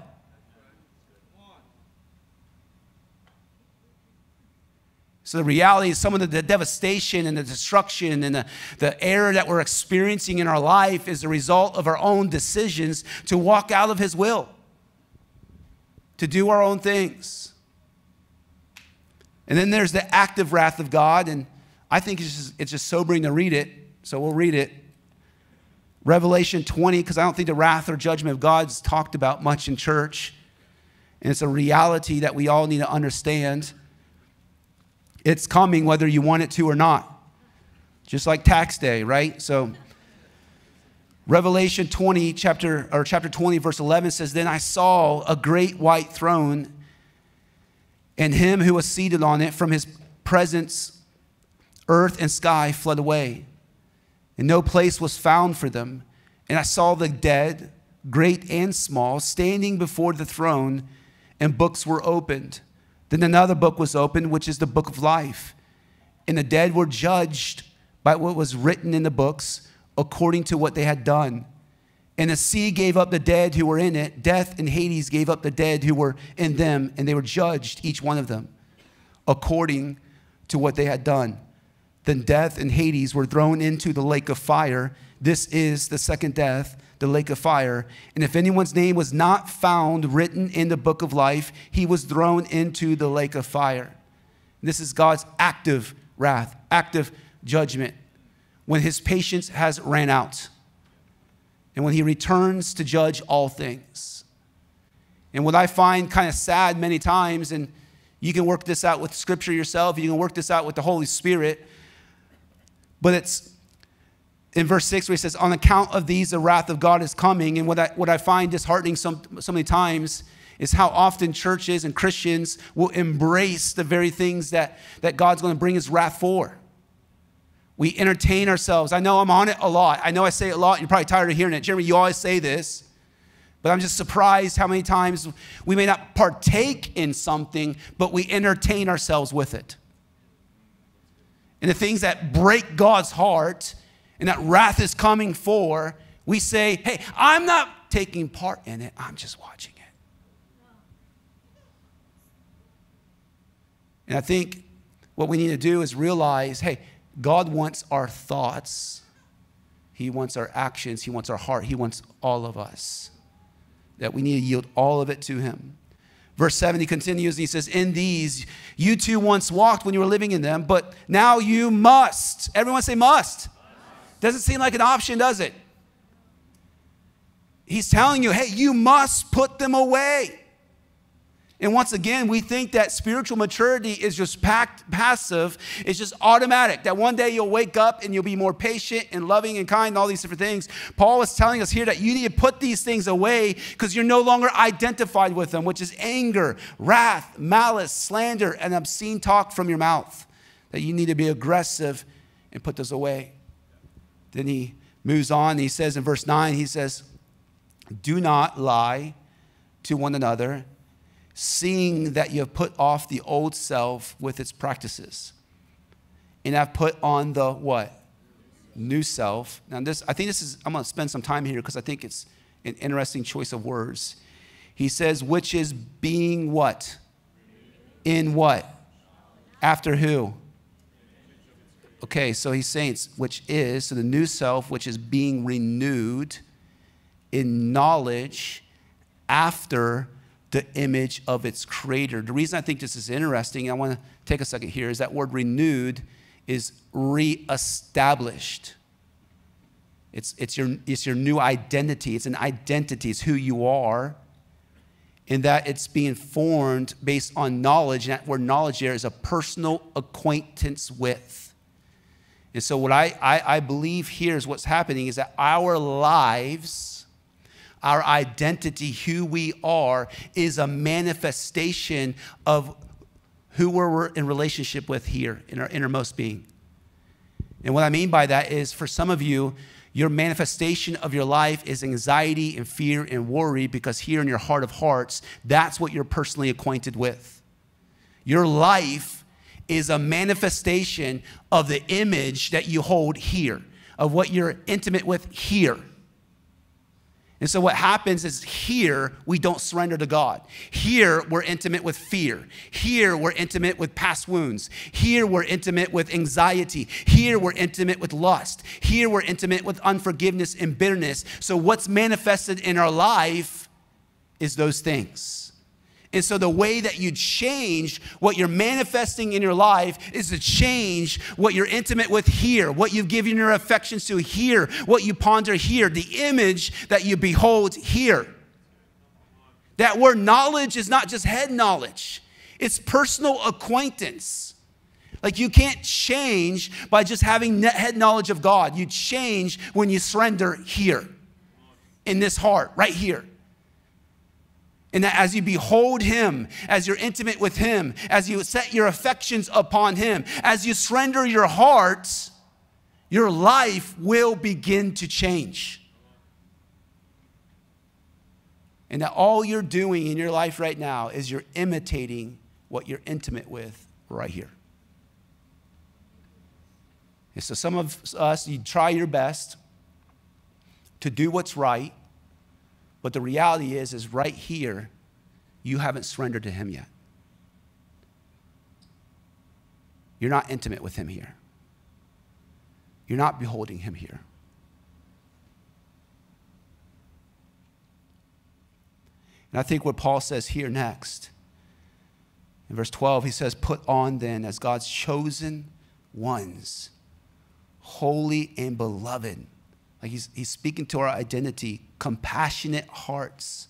So the reality is some of the devastation and the destruction and the, the error that we're experiencing in our life is the result of our own decisions to walk out of His will, to do our own things. And then there's the active wrath of God, and I think it's just, it's just sobering to read it, so we'll read it. Revelation twenty, because I don't think the wrath or judgment of God is talked about much in church, and it's a reality that we all need to understand. It's coming whether you want it to or not. Just like tax day, right? So Revelation twenty, chapter, or chapter twenty, verse eleven says, then I saw a great white throne, and him who was seated on it. From his presence, earth and sky fled away, and no place was found for them. And I saw the dead, great and small, standing before the throne, and books were opened. Then another book was opened, which is the book of life. And the dead were judged by what was written in the books according to what they had done. And the sea gave up the dead who were in it. Death and Hades gave up the dead who were in them, and they were judged, each one of them, according to what they had done. Then death and Hades were thrown into the lake of fire. This is the second death, the lake of fire. And if anyone's name was not found written in the book of life, he was thrown into the lake of fire. This is God's active wrath, active judgment, when his patience has ran out, and when he returns to judge all things. And what I find kind of sad many times, and you can work this out with Scripture yourself, you can work this out with the Holy Spirit, but it's in verse six where he says, on account of these, the wrath of God is coming. And what I, what I find disheartening some, so many times is how often churches and Christians will embrace the very things that, that God's going to bring his wrath for. We entertain ourselves. I know I'm on it a lot. I know I say it a lot. You're probably tired of hearing it. Jeremy, you always say this. But I'm just surprised how many times we may not partake in something, but we entertain ourselves with it. And the things that break God's heart and that wrath is coming for, we say, hey, I'm not taking part in it. I'm just watching it. And I think what we need to do is realize, hey, God wants our thoughts. He wants our actions. He wants our heart. He wants all of us. That we need to yield all of it to him. Verse seven, he continues and he says, in these, you too once walked when you were living in them, but now you must. Everyone say must. Must. Doesn't seem like an option, does it? He's telling you, hey, you must put them away. And once again, we think that spiritual maturity is just packed, passive. It's just automatic, that one day you'll wake up and you'll be more patient and loving and kind and all these different things. Paul is telling us here that you need to put these things away because you're no longer identified with them, which is anger, wrath, malice, slander, and obscene talk from your mouth, that you need to be aggressive and put those away. Then he moves on and he says in verse nine, he says, do not lie to one another, seeing that you have put off the old self with its practices and have put on the what? New self. Now this, I think this is, I'm going to spend some time here because I think it's an interesting choice of words. He says, which is being what? In what? After who? Okay, so he's saying it's which is, so the new self, which is being renewed in knowledge after the image of its creator. The reason I think this is interesting, and I want to take a second here, is that word renewed is reestablished. It's, it's, your, it's your new identity. It's an identity. It's who you are. In that it's being formed based on knowledge. And that word knowledge there is a personal acquaintance with. And so what I, I, I believe here is what's happening is that our lives, our identity, who we are, is a manifestation of who we're in relationship with here in our innermost being. And what I mean by that is for some of you, your manifestation of your life is anxiety and fear and worry because here in your heart of hearts, that's what you're personally acquainted with. Your life is a manifestation of the image that you hold here, of what you're intimate with here. And so what happens is here, we don't surrender to God. Here, we're intimate with fear. Here, we're intimate with past wounds. Here, we're intimate with anxiety. Here, we're intimate with lust. Here, we're intimate with unforgiveness and bitterness. So what's manifested in our life is those things. And so the way that you change what you're manifesting in your life is to change what you're intimate with here, what you've given your affections to here, what you ponder here, the image that you behold here. That word knowledge is not just head knowledge. It's personal acquaintance. Like you can't change by just having head knowledge of God. You change when you surrender here, in this heart, right here. And that as you behold him, as you're intimate with him, as you set your affections upon him, as you surrender your heart, your life will begin to change. And that all you're doing in your life right now is you're imitating what you're intimate with right here. And so some of us, you try your best to do what's right, but the reality is, is right here, you haven't surrendered to him yet. You're not intimate with him here. You're not beholding him here. And I think what Paul says here next, in verse twelve, he says, put on then as God's chosen ones, holy and beloved. Like he's, he's speaking to our identity, compassionate hearts,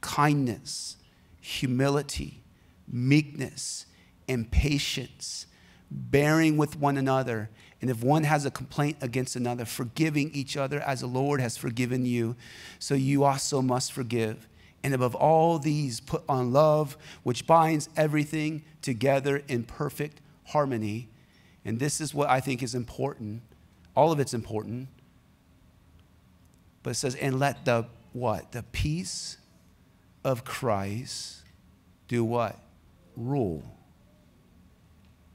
kindness, humility, meekness, and patience, bearing with one another. And if one has a complaint against another, forgiving each other as the Lord has forgiven you, so you also must forgive. And above all these, put on love, which binds everything together in perfect harmony. And this is what I think is important. All of it's important. But it says, and let the, what? The peace of Christ do what? Rule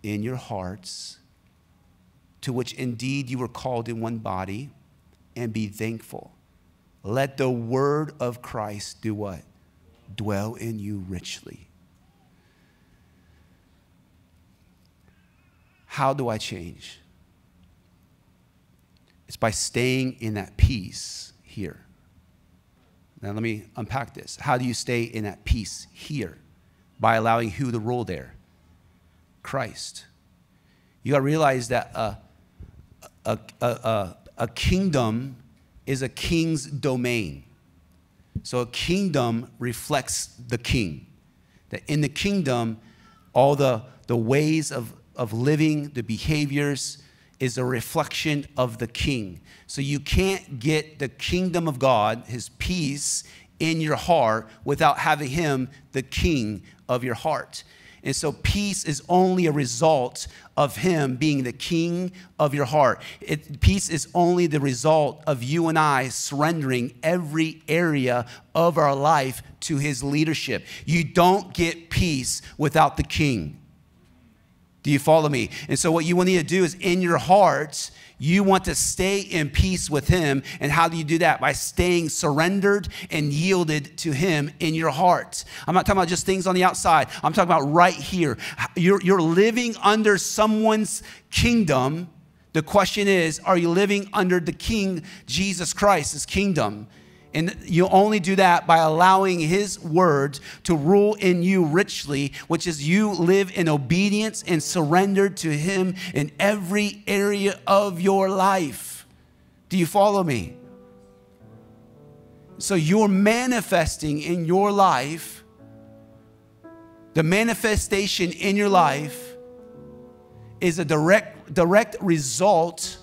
in your hearts, to which indeed you were called in one body, and be thankful. Let the word of Christ do what? Dwell in you richly. How do I change? It's by staying in that peace here. Now let me unpack this. How do you stay in that peace here? By allowing who to rule there? Christ. You got to realize that a, a, a, a, a kingdom is a king's domain. So a kingdom reflects the king. That in the kingdom, all the, the ways of, of living, the behaviors, is a reflection of the king. So you can't get the kingdom of God, his peace, in your heart without having him the king of your heart. And so peace is only a result of him being the king of your heart. It, peace is only the result of you and I surrendering every area of our life to his leadership. You don't get peace without the king. Do you follow me? And so what you will need to do is in your heart, you want to stay in peace with him. And how do you do that? By staying surrendered and yielded to him in your heart. I'm not talking about just things on the outside. I'm talking about right here. You're, you're living under someone's kingdom. The question is, are you living under the King, Jesus Christ, his kingdom? And you only do that by allowing his word to rule in you richly, which is you live in obedience and surrender to him in every area of your life. Do you follow me? So you're manifesting in your life, the manifestation in your life is a direct, direct result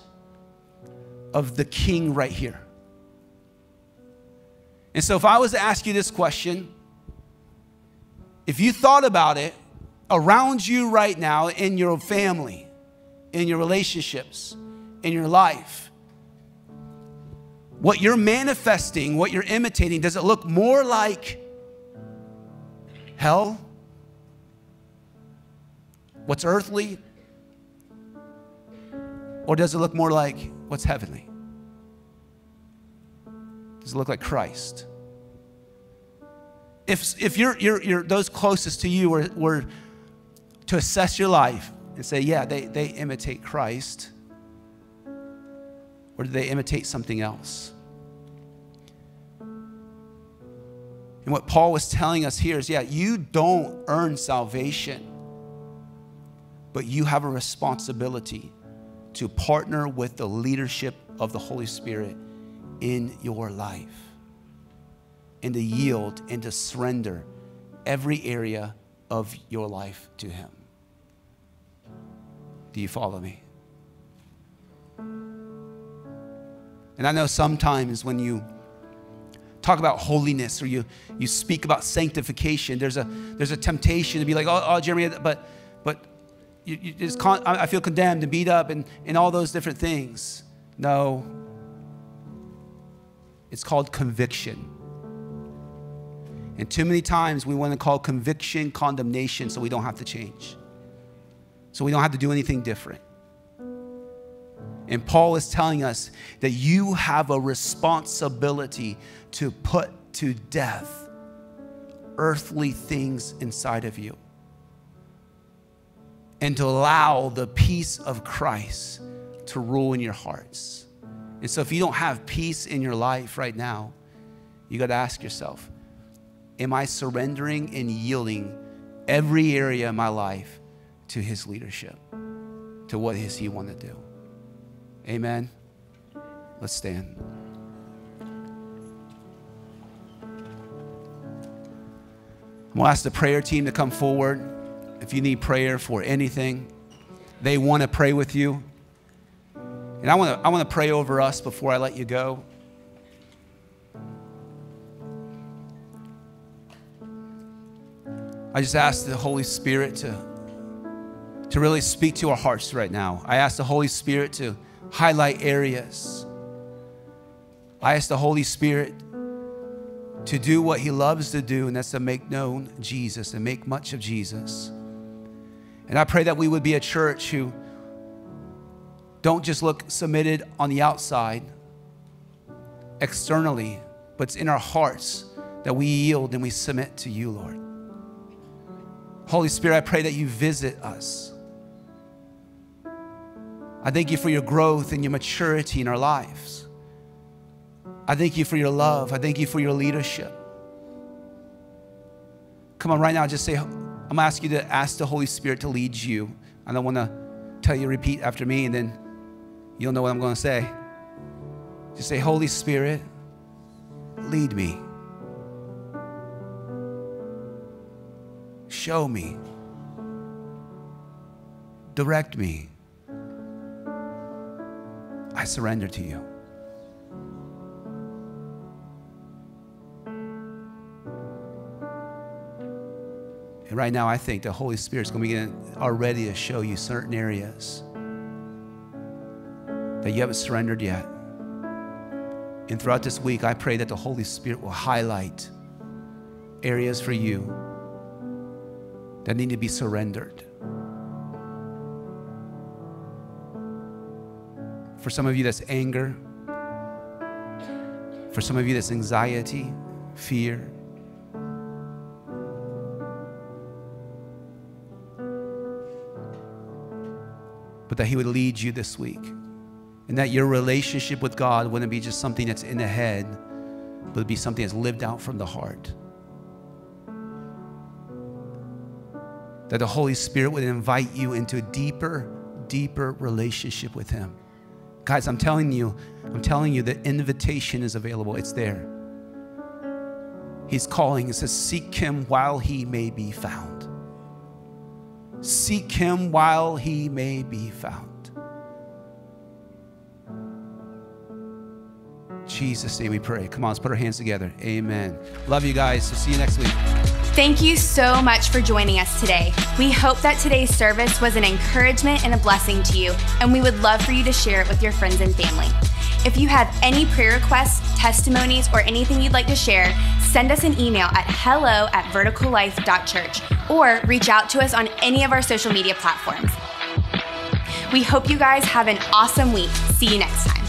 of the King right here. And so if I was to ask you this question, if you thought about it around you right now, in your family, in your relationships, in your life, what you're manifesting, what you're imitating, does it look more like hell? What's earthly? Or does it look more like what's heavenly? Does it look like Christ? If, if you're, you're, you're, those closest to you were, were to assess your life and say, yeah, they, they imitate Christ, or do they imitate something else? And what Paul was telling us here is, yeah, you don't earn salvation, but you have a responsibility to partner with the leadership of the Holy Spirit in your life, and to yield and to surrender every area of your life to him. Do you follow me? And I know sometimes when you talk about holiness, or you, you speak about sanctification, there's a, there's a temptation to be like, oh, oh Jeremy, but, but you, you just con I feel condemned and beat up and, and all those different things. No. It's called conviction. And too many times we want to call conviction condemnation, so we don't have to change. So we don't have to do anything different. And Paul is telling us that you have a responsibility to put to death earthly things inside of you and to allow the peace of Christ to rule in your hearts. And so if you don't have peace in your life right now, you got to ask yourself, am I surrendering and yielding every area of my life to his leadership, to what does he want to do? Amen. Let's stand. We'll ask the prayer team to come forward. If you need prayer for anything, they want to pray with you. And I want to, I want to pray over us before I let you go. I just ask the Holy Spirit to, to really speak to our hearts right now. I ask the Holy Spirit to highlight areas. I ask the Holy Spirit to do what he loves to do, and that's to make known Jesus and make much of Jesus. And I pray that we would be a church who don't just look submitted on the outside, externally, but it's in our hearts that we yield and we submit to you, Lord. Holy Spirit, I pray that you visit us. I thank you for your growth and your maturity in our lives. I thank you for your love. I thank you for your leadership. Come on, right now, just say, I'm gonna ask you to ask the Holy Spirit to lead you. I don't wanna tell you to repeat after me and then you'll know what I'm gonna say. Just say, Holy Spirit, lead me. Show me. Direct me. I surrender to you. And right now, I think the Holy Spirit's going to begin already to show you certain areas that you haven't surrendered yet. And throughout this week, I pray that the Holy Spirit will highlight areas for you that need to be surrendered. For some of you, that's anger. For some of you, that's anxiety, fear. But that he would lead you this week. And that your relationship with God wouldn't be just something that's in the head, but it'd be something that's lived out from the heart. That the Holy Spirit would invite you into a deeper, deeper relationship with him. Guys, I'm telling you, I'm telling you the invitation is available. It's there. He's calling. It says, seek him while he may be found. Seek him while he may be found. In Jesus' name we pray. Come on, let's put our hands together. Amen. Love you guys. So see you next week. Thank you so much for joining us today. We hope that today's service was an encouragement and a blessing to you, and we would love for you to share it with your friends and family. If you have any prayer requests, testimonies, or anything you'd like to share, send us an email at hello at vertical life dot church or reach out to us on any of our social media platforms. We hope you guys have an awesome week. See you next time.